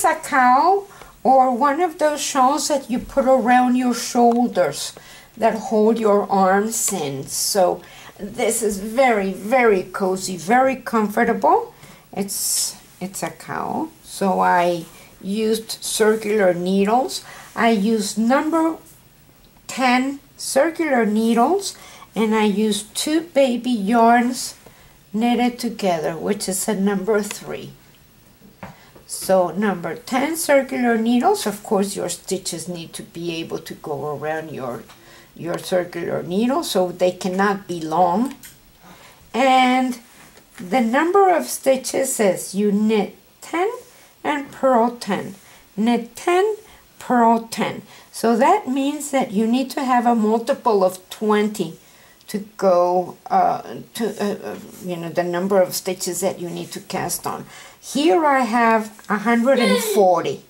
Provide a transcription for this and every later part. is a cowl or one of those shawls that you put around your shoulders that hold your arms in. So this is very, very cozy, very comfortable. It's a cowl. So I used circular needles. I used number 10 circular needles, and I used 2 baby yarns knitted together, which is a number 3. So number 10 circular needles. Of course, your stitches need to be able to go around your circular needle, so they cannot be long. And the number of stitches is you knit 10 and purl 10, knit 10, purl 10. So that means that you need to have a multiple of 20 to go you know, the number of stitches that you need to cast on. Here I have 140.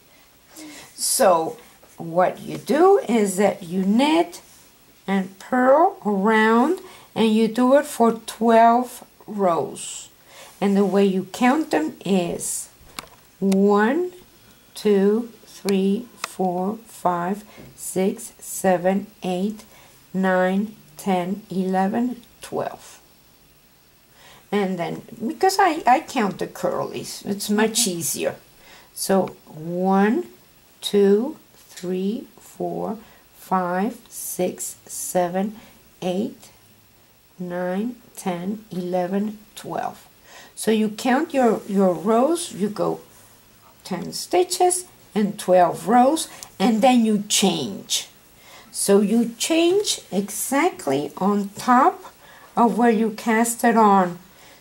So what you do is that you knit and purl around, and you do it for 12 rows. And the way you count them is 1, 2, 3, 4, 5, 6, 7, 8, 9, 10, 11, 12. And then, because I count the curlies, it's much easier. So 1, 2, 3, 4, 5, 6, 7, 8, 9, 10, 11, 12. So you count your rows, you go 10 stitches and 12 rows, and then you change. So you change exactly on top of where you cast it on.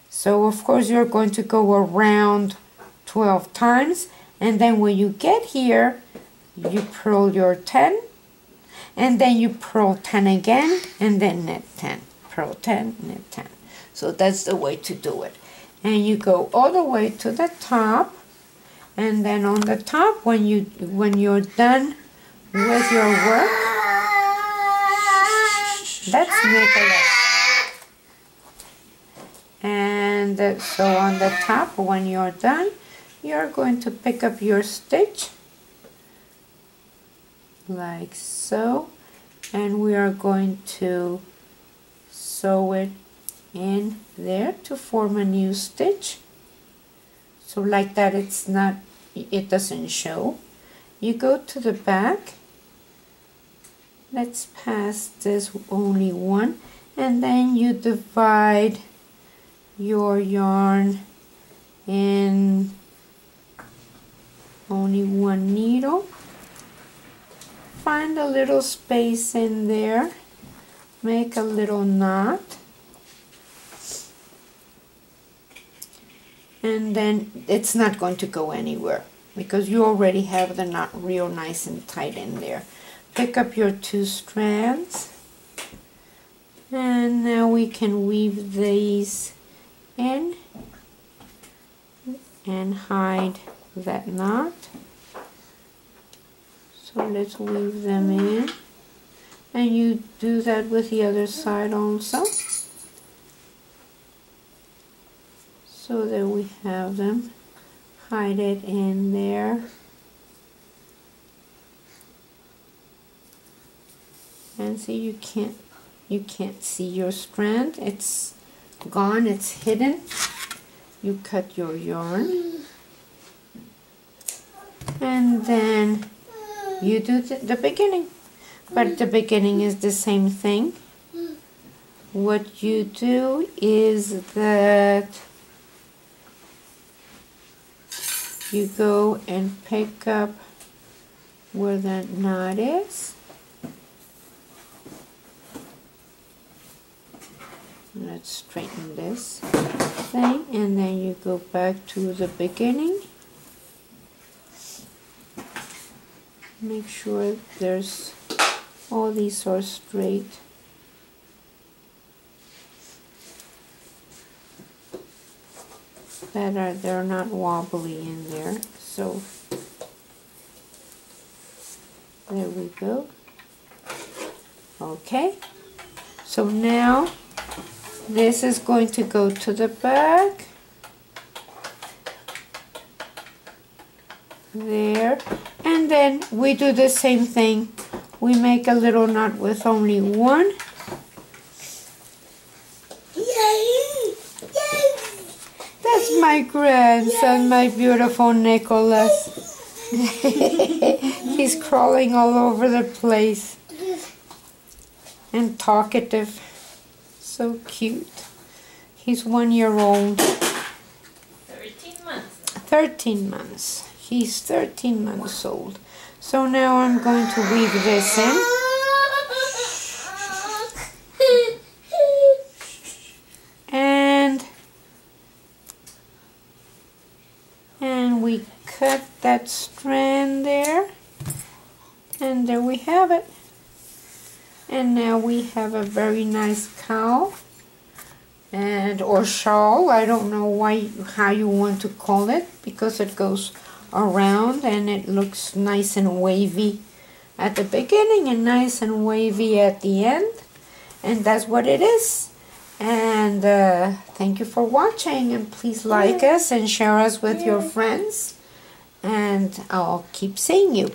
So of course you're going to go around 12 times, and then when you get here you purl your 10, and then you purl 10 again, and then knit 10, purl 10, knit 10. So that's the way to do it. And you go all the way to the top, and then on the top when you're done with your work, that's Nicholas. And so on the top, when you're done, you're going to pick up your stitch like so, and we are going to sew it in there to form a new stitch. So like that, it's not, it doesn't show. You go to the back, let's pass this only one, and then you divide your yarn in only one needle. Find a little space in there, make a little knot, and then it's not going to go anywhere because you already have the knot real nice and tight in there. Pick up your 2 strands, and now we can weave these in and hide that knot. So let's weave them in, and you do that with the other side also, so that we have them, hide it in there, and see, you can't see your strand, it's gone, it's hidden. You cut your yarn, and then you do the beginning. But the beginning is the same thing. What you do is that you go and pick up where that knot is. Let's straighten this thing, and then you go back to the beginning. Make sure there's all these are straight. That are, they're not wobbly in there. So there we go. Okay. So now this is going to go to the back, there, and then we do the same thing. We make a little knot with only one. Yay! Yay! That's my grandson, yay, my beautiful Nicholas. He's crawling all over the place and talkative. So cute. He's 1 year old. 13 months. 13 months. He's 13 months old. So now I'm going to weave this in. And we cut that strand there. And there we have it. And now we have a very nice cowl and or shawl. I don't know how you want to call it, because it goes around and it looks nice and wavy at the beginning and nice and wavy at the end. And that's what it is. And thank you for watching, and please like us and share us with your friends, and I'll keep seeing you.